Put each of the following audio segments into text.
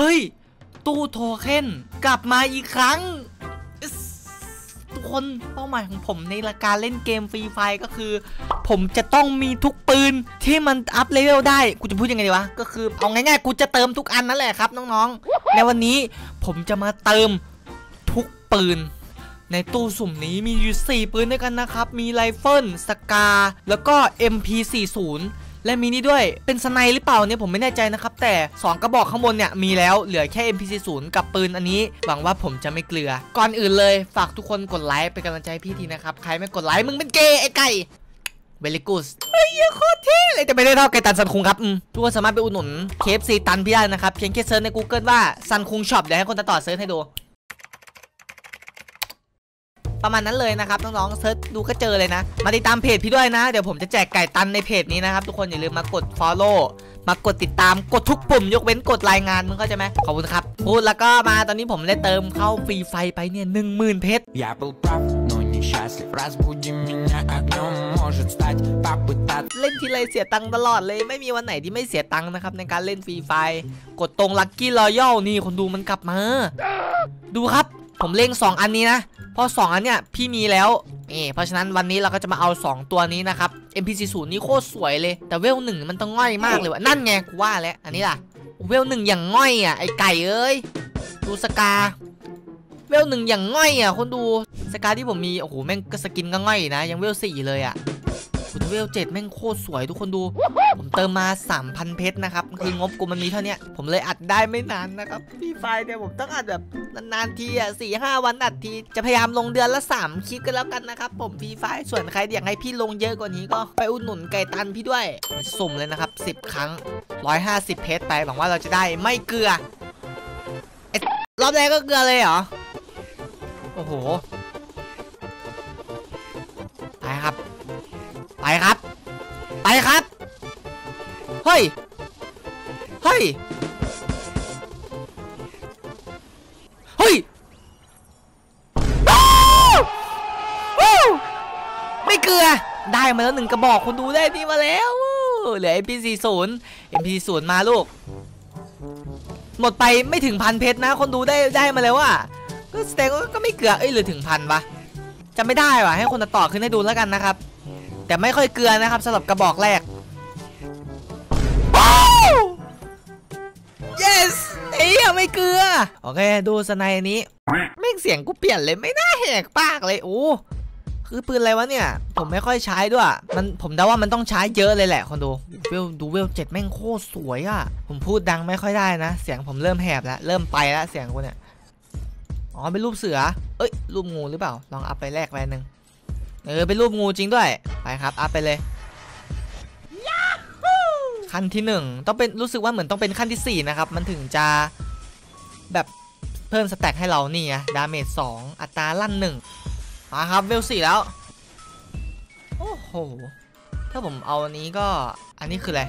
เฮ้ยตู้โทเค็นกลับมาอีกครั้งทุกคนเป้าหมายของผมในการเล่นเกมฟรีไฟก็คือผมจะต้องมีทุกปืนที่มันอัพเลเวลได้กูจะพูดยังไงดีวะก็คือเอาง่ายๆกูจะเติมทุกอันนั่นแหละครับน้องๆในวันนี้ผมจะมาเติมทุกปืนในตู้สุ่มนี้มีอยู่4ปืนด้วยกันนะครับมีไรเฟิลสกาแล้วก็ MP40 และมีนี่ด้วยเป็นสไนหรือเปล่าเนี่ยผมไม่แน่ใจนะครับแต่2กระบอกข้างบนเนี่ยมีแล้วเหลือแค่ MP40 กับปืนอันนี้หวังว่าผมจะไม่เกลือก่อนอื่นเลยฝากทุกคนกดไลค์เป็นกำลังใจพี่ทีนะครับใครไม่กดไลค์มึงเป็นเกย์ไอ้ไก่เบลิกุสเฮ้ยโคตรเท่เลยแต่ไม่ได้เท่าไก่ตันซันคุงครับทุกคนสามารถไปอุดหนุน KFC ตันพี่ได้นะครับเพียงแค่เซิร์ชใน Google ว่าซันคุงช็อปเดี๋ยวให้คนต่อเซิร์ชให้ดูประมาณนั้นเลยนะครับน้องๆเซิร์ชดูก็เจอเลยนะมาติดตามเพจพี่ด้วยนะเดี๋ยวผมจะแจกไก่ตันในเพจนี้นะครับทุกคนอย่าลืมมากด follow มากดติดตามกดทุกปุ่มยกเว้นกดรายงานมึงเข้าใจไหมขอบคุณครับพูดแล้วก็มาตอนนี้ผมได้เติมเข้าฟรีไฟไปเนี่ย 10,000 เพชรเล่นทีไรเสียตังค์ตลอดเลยไม่มีวันไหนที่ไม่เสียตังค์นะครับในการเล่นฟรีไฟกดตรงลัคกี้รอยัลนี่คนดูมันกลับมาดูครับผมเล่ง2อันนี้นะเพราะ2อันเนี้ยพี่มีแล้วเพราะฉะนั้นวันนี้เราก็จะมาเอา2ตัวนี้นะครับ MP40 นี่โคตรสวยเลยแต่เวล1มันต้องง่อยมากเลยวะนั่นไงกูว่าแล้วอันนี้ล่ะเวล1อย่างง่อยอ่ะไอไก่เอ้ยดูสกาเวล1อย่างง่อยอ่ะคนดูสกาที่ผมมีโอ้โหแม่งก็สกินก็ง่อยนะยังเวล4เลยอ่ะคุณเวล7แม่งโคตรสวยทุกคนดูผมเติมมา 3,000 เพชรนะครับคืองบกูมันมีเท่านี้ผมเลยอัดได้ไม่นานนะครับพี่ไฟเนี่ยผมต้องอัดแบบนานๆทีอ่ะ 4-5 วันอัดทีจะพยายามลงเดือนละ3คลิปกันแล้วกันนะครับผมพี่ไฟส่วนใครอยากให้พี่ลงเยอะกว่านี้ก็ไปอุดหนุนไก่ตันพี่ด้วยสุ่มเลยนะครับ10 ครั้ง 150 เพชรไปหวังว่าเราจะได้ไม่เกลือรอบแรกก็เกลือเลยเหรอโอ้โหไปครับไปครับไปครับเฮ้ยเฮ้ยเฮ้ยไม่เกลือได้มาแล้ว1กระบอกคุณดูได้ที่มาแล้วเหลือ MP40 มาลูกหมดไปไม่ถึงพันเพชรนะคนดูได้มาแล้วว่าก็สเต็กก็ไม่เกลือเอ้ยหรือถึงพันปะจะไม่ได้ว่ะให้คนต่อขึ้นให้ดูแล้วกันนะครับแต่ไม่ค่อยเกลือนะครับสำหรับกระบอกแรก yes เอ้ยไม่เกลือโอเคดูสไนอันนี้ไม่เสียงกูเปลี่ยนเลยไม่น่าแหกปากเลยโอ้คือปืนอะไรวะเนี่ยผมไม่ค่อยใช้ด้วยมันผมเดาว่ามันต้องใช้เยอะเลยแหละคนดูเวล 7แม่งโคตรสวยอ่ะผมพูดดังไม่ค่อยได้นะเสียงผมเริ่มแหบแล้วเริ่มไปแล้วเสียงกูเนี่ยอ๋อเป็นรูปเสือเอ้ยรูปงูหรือเปล่าลองอัพไปแลกไปหนึ่งเป็นรูปงูจริงด้วยไปครับอัพไปเลย ขั้นที่1ต้องเป็นรู้สึกว่าเหมือนต้องเป็นขั้นที่4นะครับมันถึงจะแบบเพิ่มสแต็กให้เรานี่ไงดาเมจ2อัตราลั่น1มาครับเวล4แล้วโอ้โหถ้าผมเอาอันนี้ก็อันนี้คืออะไร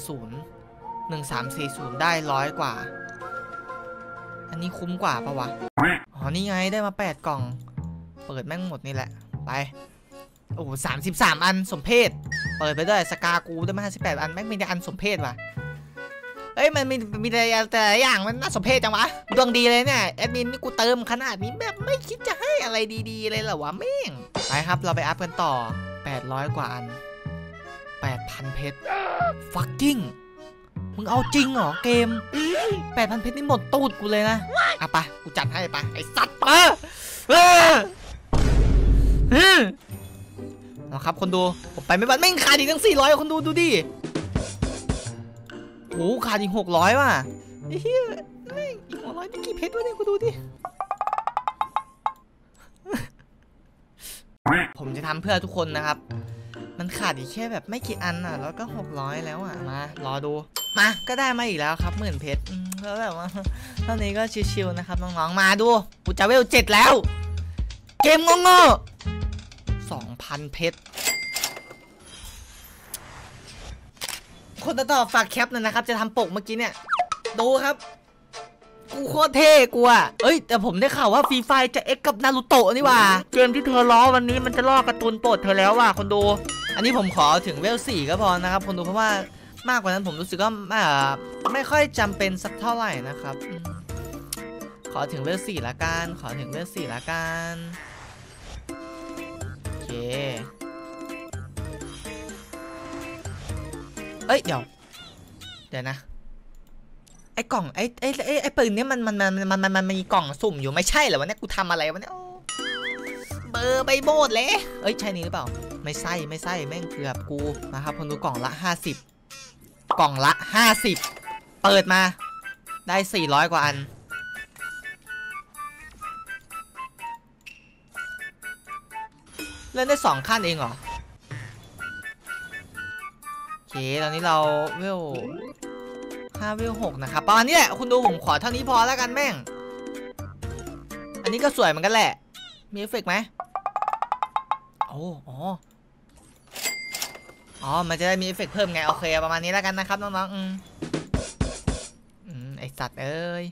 1,340 1,340 ได้ร้อยกว่าอันนี้คุ้มกว่าปะวะอ๋อนี่ไงได้มา8กล่องเปิดแม่งหมดนี่แหละไปโอ้33อันสมเพศเปิดไปด้วยสกากูได้มา58อันแม่งมีแต่อันสมเพศว่ะเอ้ยมันมีแต่อย่างมันน่าสมเพศจังวะดวงดีเลยเนี่ยแอดมินนี่กูเติมขนาดนี้แบบไม่คิดจะให้อะไรดีๆเลยเหรอวะแม่งไปครับเราไปอัพกันต่อ800กว่าอัน 8,000 เพชร fucking มึงเอาจริงเหรอเกม 8,000 เพชรนี่หมดตูดกูเลยนะอ่ะปะกูจัดให้ปะไอ้สัตว์นะครับคนดูผมไปไม่บัดแม่งขาดอีกตั้ง400คนดูดูดิโอ้ขาดอีก600ว่ะไอ้เหี้ยอีก600นี่กี่เพชรวะเนี่ยกูดูดิผมจะทำเพื่อทุกคนนะครับมันขาดอีกแค่แบบไม่กี่อันอ่ะแล้วก็600แล้วอ่ะมารอดูมาก็ได้มาอีกแล้วครับ10,000เพชรแล้วแบบว่าเท่านี้ก็ชิวๆนะครับน้องๆมาดูกูจะเวล7แล้วเกมงงๆ 2,000 เพชรคนต่อฝากแคปหน่อยนะครับจะทำปกเมื่อกี้เนี่ยดูครับกูโคตรเท่กูอะเอ้ยแต่ผมได้ข่าวว่าฟรีไฟจะเอ็กกับนารูโตะนี่ว่าเกมที่เธอล้อวันนี้มันจะล่อการ์ตูนโปรดเธอแล้วว่ะคนดูอันนี้ผมขอถึงเวล 4ก็พอนะครับคนดูเพราะว่า มากกว่านั้นผมรู้สึกก็ไม่ค่อยจำเป็นสักเท่าไหร่นะครับขอถึงเลเวล4ละกันขอถึงเลเวล4ละกันโอเคเอ้ยเดี๋ยวนะไอ้กล่องไอ้ปืนนี้มันมีกล่องสุ่มอยู่ไม่ใช่เหรอวะเนี่ยกูทำอะไรวะเนี่ยเบอร์ใบโบดเลยเอ้ยใช่นี่หรือเปล่าไม่ใช่แม่งเกือบกูนะครับผมดูกล่องละ50กล่องละ50เปิดมาได้400กว่าอันเล่นได้2ขั้นเองเหรอโอเคตอนนี้เราเวล5เวล6นะครับประมาณนี้แหละคุณดูผมขอเท่านี้พอแล้วกันแม่งอันนี้ก็สวยเหมือนกันแหละมีเอฟเฟกต์ไหมอ๋อมันจะได้มีเอฟเฟกต์เพิ่มไงโอเคประมาณนี้แล้วกันนะครับน้องๆไอสัตว์เอ้ย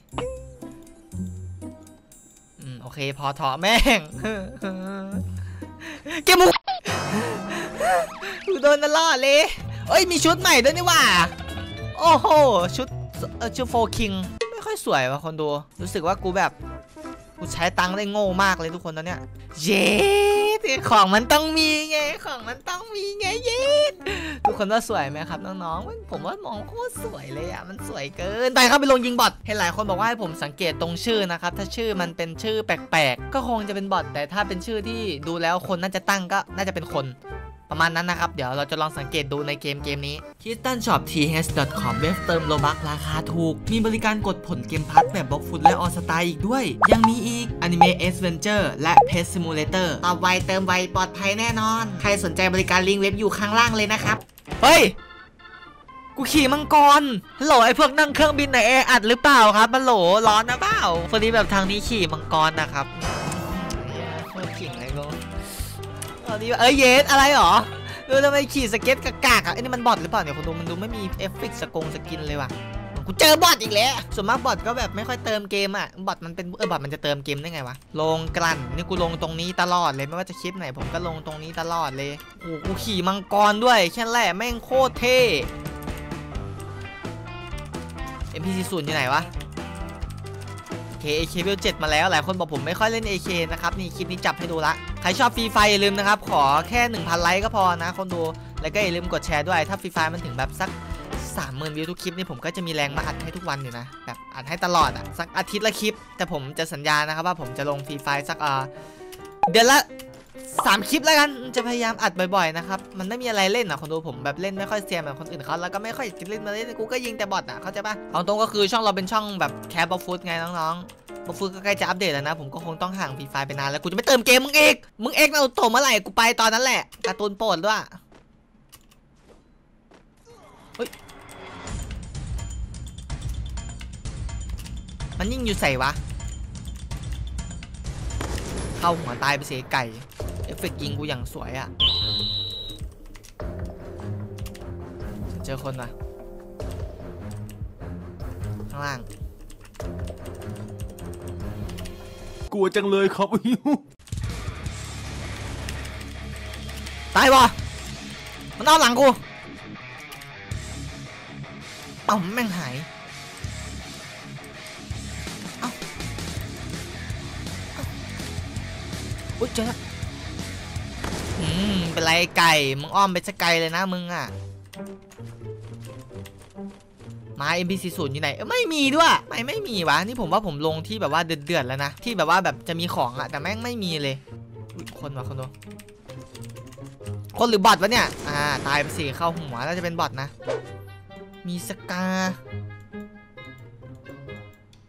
โอเคพอถอแม่งเกมกูโดนตลอดเลยเอ้ยมีชุดใหม่ด้วยนี่ว่าโอ้โหชุดโฟคิงไม่ค่อยสวยว่ะคนดูรู้สึกว่ากูใช้ตังค์ได้โง่มากเลยทุกคนตอนเนี้ยเย้ของมันต้องมีไงของมันต้องมีไงเย้ทุกคนว่าสวยไหมครับน้องๆผมว่ามองโคตรสวยเลยอ่ะมันสวยเกินไปครับไปลงยิงบอทเห็นหลายคนบอกว่าให้ผมสังเกตตรงชื่อนะครับถ้าชื่อมันเป็นชื่อแปลกๆก็คงจะเป็นบอทแต่ถ้าเป็นชื่อที่ดูแล้วคนน่าจะตั้งก็น่าจะเป็นคนประมาณนั้นนะครับเดี๋ยวเราจะลองสังเกตดูในเกมนี้ KittenShopTH.com เว็บเติมโลบัคราคาถูกมีบริการกดผลเกมพัทแบบบล็อกฟุตและออสตาอีกด้วยยังมีอีก Anime Adventure และ Pet Simulator ตอบไวเติมไวปลอดภัยแน่นอนใครสนใจบริการลิงก์เว็บอยู่ข้างล่างเลยนะครับเฮ้ยกูขี่มังกรฮัลโหลไอพวกนั่งเครื่องบินในแอร์อัดหรือเปล่าครับฮัลโหลร้อนนะเปล่าพอดีแบบทางนี้ขี่มังกรนะครับโคตรขิงเลยกูเอ้ยเยสอะไรหรอดูทำไมขี่สเก็ตกากๆอ่ะไอ้นี่มันบอทหรือเปล่าเนี่ยคนดูมันดูไม่มีเอฟเฟกต์สกินเลยว่ะกูเจอบอทอีกแล้วส่วนมากบอทก็แบบไม่ค่อยเติมเกมอ่ะบอทมันเป็นบอทมันจะเติมเกมได้ไงวะลงกลั่นนี่กูลงตรงนี้ตลอดเลยไม่ว่าจะคลิปไหนผมก็ลงตรงนี้ตลอดเลยโอ้กูขี่มังกรด้วยแค่แหละแม่งโคตรเท่ MP40 อยู่ไหนวะAK เวล7มาแล้วหลายคนบอกผมไม่ค่อยเล่น AK นะครับนี่คลิปนี้จับให้ดูละใครชอบฟรีไฟอย่าลืมนะครับขอแค่ 1,000 ไลค์ก็พอนะคนดูแล้วก็อย่าลืมกดแชร์ด้วยถ้าฟรีไฟมันถึงแบบสัก 30,000 วิวทุกคลิปนี่ผมก็จะมีแรงมาอัดให้ทุกวันอยู่นะแบบอัดให้ตลอดอ่ะสักอาทิตย์ละคลิปแต่ผมจะสัญญานะครับว่าผมจะลงฟรีไฟสักเดือนละ3 คลิปแล้วกันจะพยายามอัดบ่อยๆนะครับมันไม่มีอะไรเล่นอ่ะคนดูผมแบบเล่นไม่ค่อยเซียนแบบคนอื่นเขาแล้วก็ไม่ค่อยจะเล่นมาเล่นกูก็ยิงแต่บอทอ่ะเข้าใจปะเอาตรงก็คือช่องเราเป็นช่องแบบแคปบอฟฟุตไงน้องๆบอฟฟุตก็ใกล้จะอัปเดตแล้วนะผมก็คงต้องห่างฟรีไฟไปนานแล้วกูจะไม่เติมเกมมึงเอกเราโตเมื่อไหร่กูไปตอนนั้นแหละการ์ตูนโปรดด้วยเฮ้ยมันยิ่งอยู่ใส่วะเข้าหัวตายไปเสียไก่เอฟเฟกต์ยิงกูอย่างสวยอ่ะเจอคนมาข้างล่างกลัวจังเลยครับวิวตายวะมันเอาหลังกูเอ้าแม่งหายเอ้าอุ๊ยเจอแล้วเป็นไรไก่มึงอ้อมไปสกายเลยนะมึงอ่ะมา MP40 อยู่ไหนไม่มีด้วยไม่มีวะนี่ผมว่าผมลงที่แบบว่าเดือดๆแล้วนะที่แบบว่าแบบจะมีของอ่ะแต่แม่งไม่มีเลยคนวะคนหรือบอทวะเนี่ยตายไปสิเข้าหัวน่าจะเป็นบอทนะมีสกา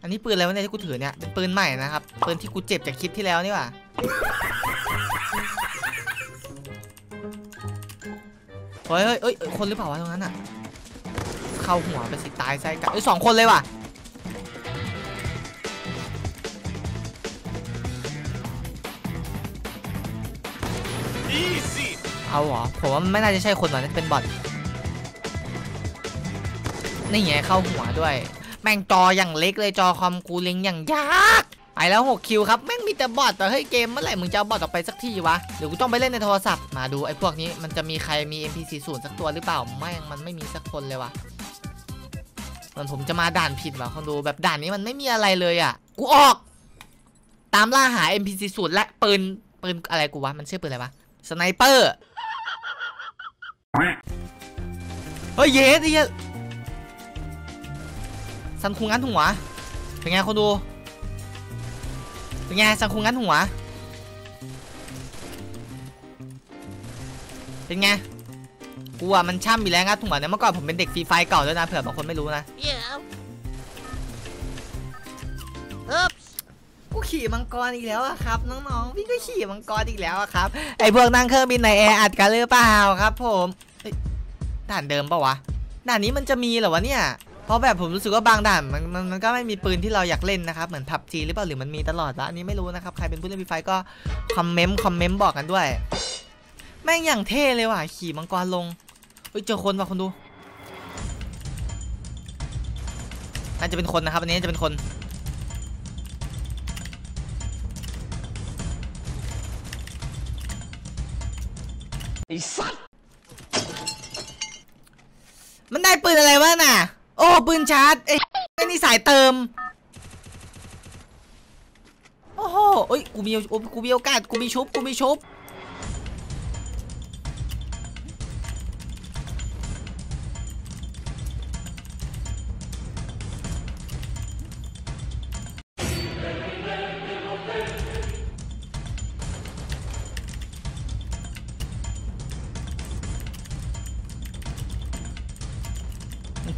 อันนี้ปืนอะไรวะเนี่ยที่กูถือเนี่ยเป็นปืนใหม่นะครับปืนที่กูเจ็บจากคลิปที่แล้วนี่ว่ะเฮ้ยคนหรือเปล่าวะตรงนั้นอ่ะเข้าหัวไปสิตายไส้ไก่สองคนเลยว่ะเอาหรอผมว่าไม่น่าจะใช่คนหรอกน่าจะเป็นบอทนี่ไงเข้าหัวด้วยแม่งจออย่างเล็กเลยจอคอมกูเล็งอย่างยากไป ไปแล้ว6คิวครับแม่งมีแต่บอทแต่เฮ้ยเกมเมื่อไหร่มึงจะเอาบอทออกไปสักทีวะเดี๋ยวกูต้องไปเล่นในโทรศัพท์มาดูไอ้พวกนี้มันจะมีใครมี MP40 สักตัวหรือเปล่าไม่มันไม่มีสักคนเลยวะมันผมจะมาด่านผิดเหรอคนดูแบบด่านนี้มันไม่มีอะไรเลยอ่ะกูออกตามล่าหา MP40 และปืนอะไรกูวะมันชื่อปืนอะไรวะสไนเปอร์เฮ้ยเย้ดิสันคุงงั้นหัวเป็นไงคนดูเป็นไงสันคุงงั้นหัวเป็นไงกูอ่ะมันช่ำอยู่แล้วงัดหัวเนี่ยเมื่อก่อนผมเป็นเด็กฟรีไฟเก่าด้วยนะเผื่อบางคนไม่รู้นะกูขี่มังกรอีกแล้วอะครับน้องๆพี่ก็ขี่มังกรอีกแล้วอะครับไอพวกนั่งเครื่องบินในแอร์อัดกันหรือเปล่าครับผมด่านเดิมปะวะด่านนี้มันจะมีเหรอวะเนี่ยเพราะแบบผมรู้สึกว่าบางด่านมันก็ไม่มีปืนที่เราอยากเล่นนะครับเหมือน PUBG หรือเปล่าหรือมันมีตลอดวะอันนี้ไม่รู้นะครับใครเป็นผู้เล่นฟรีไฟก็คอมเมนต์บอกกันด้วยแม่งอย่างเท่เลยว่ะขี่มังกรลงเจอคนว่ะคนดูน่าจะเป็นคนนะครับอันนี้จะเป็นคนไอ้สัสมันได้ปืนอะไรวะน่ะโอ้ปืนชาร์จไอ้นี่สายเติมโอ้โหเอ้ยกูมีโอกาสกูมีชุบโ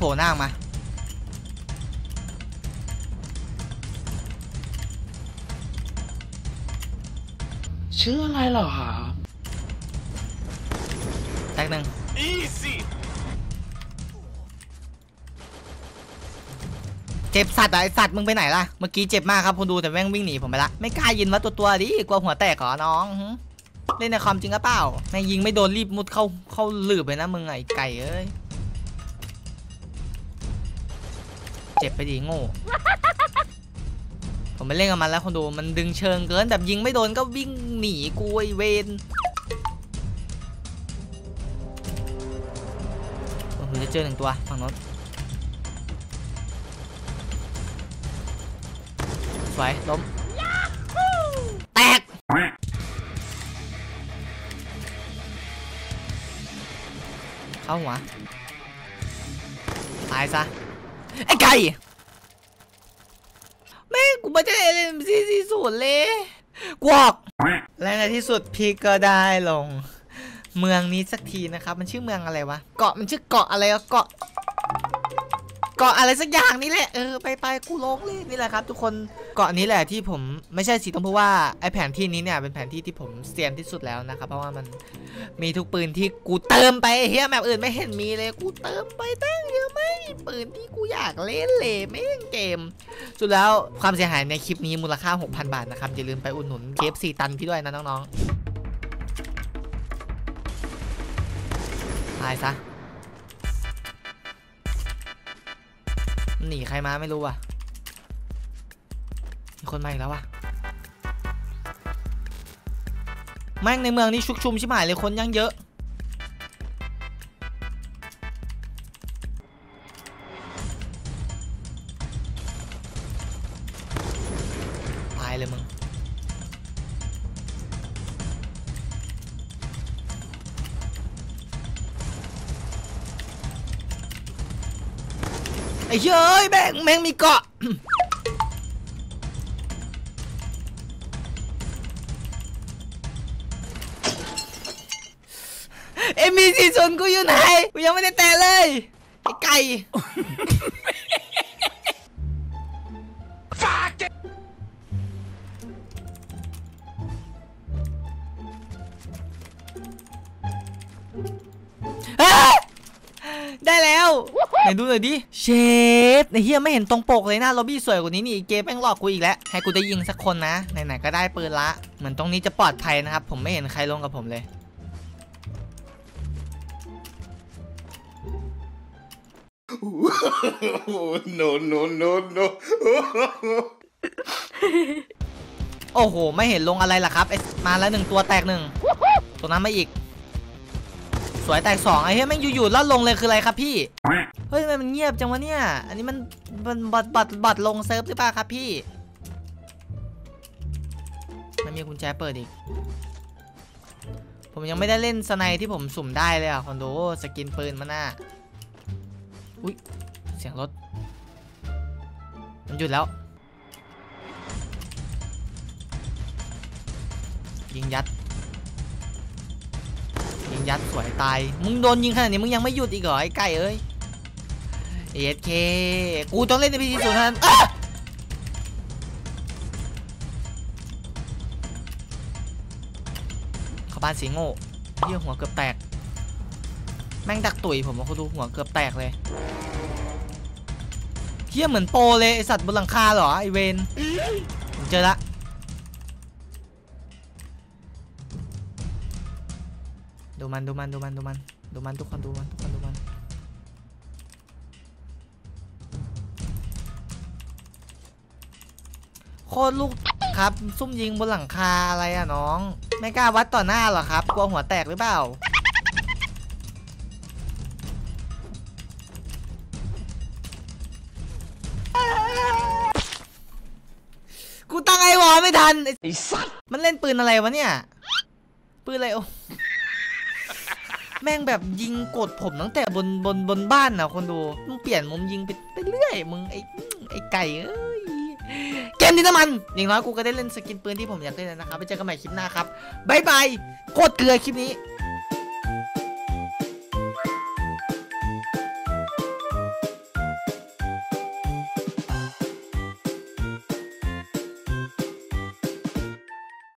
ผล่หน้ามาชื่ออะไรเหรอครับแตกหนึ่งเจ็บสัตว์ไอสัตว์มึงไปไหนล่ะเมื่อกี้เจ็บมากครับคนดูแต่แม่งวิ่งหนีผมไปละไม่กล้ายินว่าตัวดิกลัวหัวแตกเหรอน้องเล่นในความจริงหรือเปล่าแม่งยิงไม่โดนรีบมุดเข้าหลืบเลยนะมึงไอ้ไก่เอ้ยเจ็บไปดีโง่ผมไม่เล่นกับมันแล้วคนดูมันดึงเชิงเกินแบบยิงไม่โดนก็วิ่งหนีกูไอเวนผมจะเจอหนึ่งตัวฝั่งโน้นสวยล้มแตกเข้าหัวตายซะไอ้ไก่แม่กูไม่ได้เล่นMP40เลยกวอกและในที่สุดพี่ก็ได้ลงเมืองนี้สักทีนะครับมันชื่อเมืองอะไรวะเกาะมันชื่อเกาะอะไรอะเกาะอะไรสักอย่างนี่แหละไปกูลงเลยนี่แหละครับทุกคนเกาะนี้แหละที่ผมไม่ใช่สิต้องพูดว่าไอแผนที่นี้เนี่ยเป็นแผนที่ที่ผมเซียนที่สุดแล้วนะครับเพราะว่ามันมีทุกปืนที่กูเติมไปเฮียแบบอื่นไม่เห็นมีเลยกูเติมไปตั้งเยอะไม่ปืนที่กูอยากเล่นเลยไม่เล่นเกมสุดแล้วความเสียหายในคลิปนี้มูลค่า 6,000 บาทนะครับอย่าลืมไปอุดหนุน KFC ตันพี่ด้วยนะน้องๆตายซะหนีใครมาไม่รู้ว่ะมีคนมาอีกแล้วว่ะแม่งในเมืองนี้ชุกชุมชิบหายเลยคนยังเยอะตายเลยมึงไอ้เย้ยแม่งมีเกาะเอ็มมีสี่ส่วนกูอยู่ไหนกูยังไม่ได้แตะเลยไอ้ไก่ได้แล้วไหนดูหน่อยดิเชฟไอ้เหี้ยไม่เห็นตรงปกเลยนะล็อบบี้สวยกว่านี้นี่เกมแม่งหลอกกูอีกแล้วให้กูได้ยิงสักคนนะไหนๆก็ได้ปืนละเหมือนตรงนี้จะปลอดภัยนะครับผมไม่เห็นใครลงกับผมเลยโน โอ้โหไม่เห็นลงอะไรล่ะครับมาแล้วหนึ่งตัวแตกหนึ่งตรงนั้นมาอีกสวยแตกสองไอ้เฮ้ยแม่งอยู่ๆแล้วลงเลยคืออะไรครับพี่เฮ้ยมันเงียบจังวะเนี่ยอันนี้มันบัตรลงเซิร์ฟหรือเปล่าครับพี่มันมีกุญแจเปิดอีกผมยังไม่ได้เล่นสไนที่ผมสุ่มได้เลยอ่ะคอนโดสกินปืนมาหน้าอุ้ยเสียงรถมันหยุดแล้วยิงยัดสวยตายมึงโดนยิงขนาดนี้มึงยังไม่หยุดอีกเหรอไอ้ไก่เอ้ยเอสเคกูต้องเล่นในพีทีศูนย์นั้นขบานสีโง่เยี่ยหัวเกือบแตกแม่งดักตุ๋ยผมว่าเขาดูหัวเกือบแตกเลยเยี่ยเหมือนโปเลยไอสัตว์บนหลังคาเหรอไอเวนผมเจอละดูมันทุกคนดูมันโคตรลูกครับซุ่มยิงบนหลังคาอะไรอะน้องไม่กล้าวัดต่อหน้าหรอครับกลัวหัวแตกหรือเปล่ากูตั้งไอ้วอไม่ทันไอ้สัสมันเล่นปืนอะไรวะเนี่ยปืนอะไรโอ้แม่งแบบยิงกดผมตั้งแต่บนบ้านนะคนดูมึงเปลี่ยนมุมยิงไปเรื่อยมึงไอ้ไก่เอ้ยเกมนี้นะมันอย่างน้อยกูก็ได้เล่นสกินปืนที่ผมอยากเล่นนะครับไปเจอกันใหม่คลิปหน้าครับบ๊ายบายโคตรเกลือคลิปนี้